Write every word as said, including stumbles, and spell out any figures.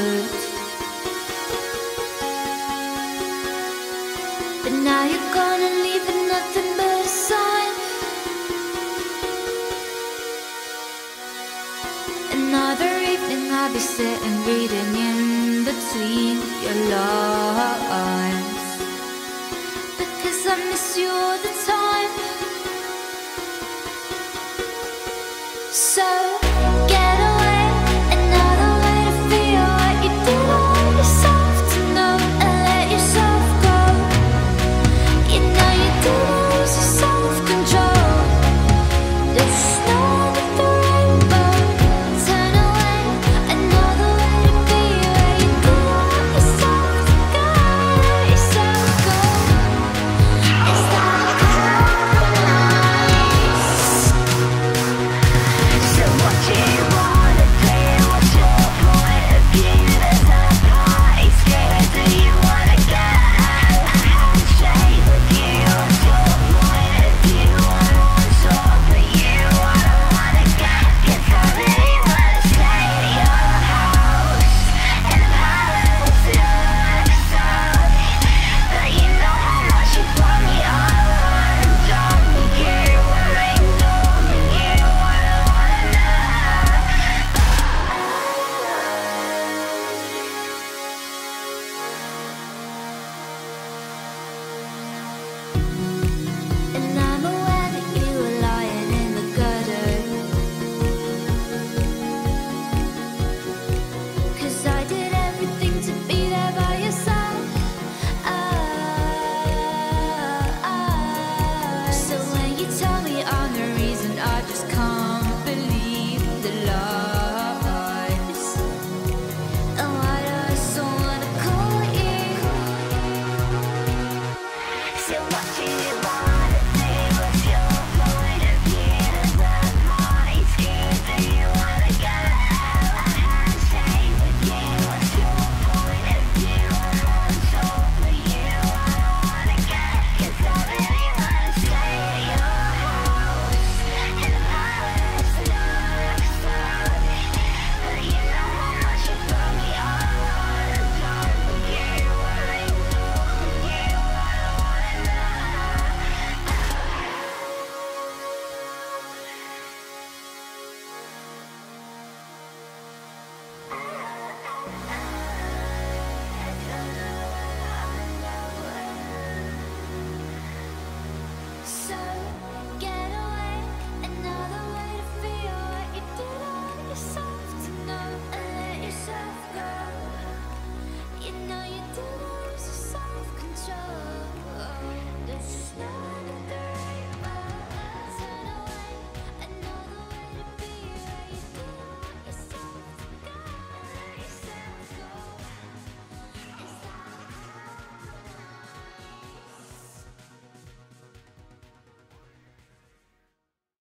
hurt. But now you're gonna leave with nothing but a sign, another evening I'll be sitting reading in between your lines.